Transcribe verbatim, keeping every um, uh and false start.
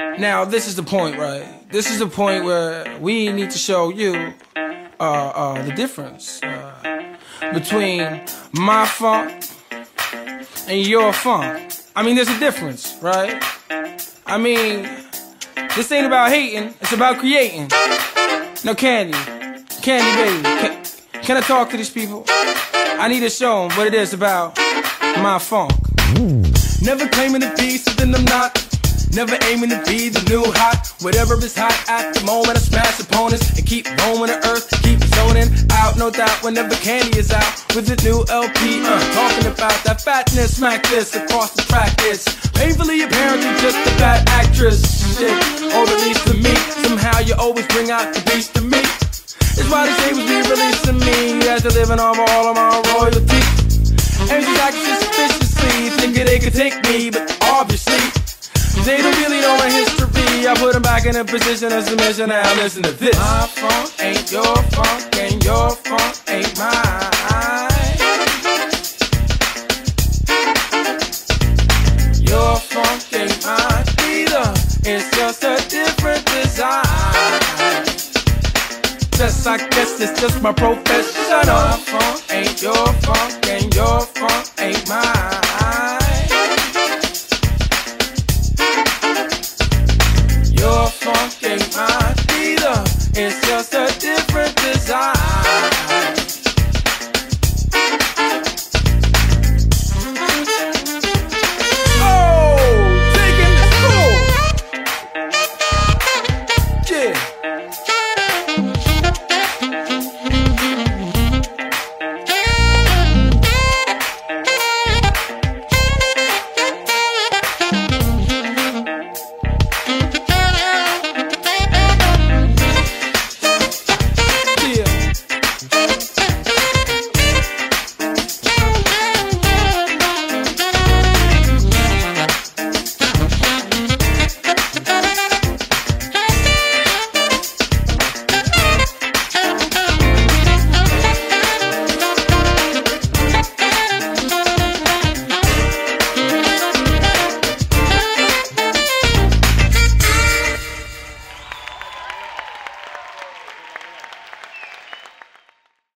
Now, this is the point, right? This is the point where we need to show you uh, uh, the difference uh, between my funk and your funk. I mean, there's a difference, right? I mean, this ain't about hating, it's about creating. Now, Candy, Candy baby, can, can I talk to these people? I need to show them what it is about my funk. Never claiming to be something I'm not. Never aiming to be the new hot. Whatever is hot at the moment, I smash opponents and keep roaming the earth, keep zoning out. No doubt whenever Candy is out with the new L P, uh, talking about that fatness, smack this across the practice. Painfully apparent you're just a bad actress. Shit, or release to me. Somehow you always bring out the beast to me. It's why they say was be releasing me as they're living off all of my royalty. And she's acting suspiciously, thinking they could take me, but obviously they don't really know my history. I put them back in a position of submission. Now listen to this. My funk ain't your funk, and your funk ain't mine. Your funk ain't mine either. It's just a different design. Just I guess it's just my profession. My funk ain't your funk.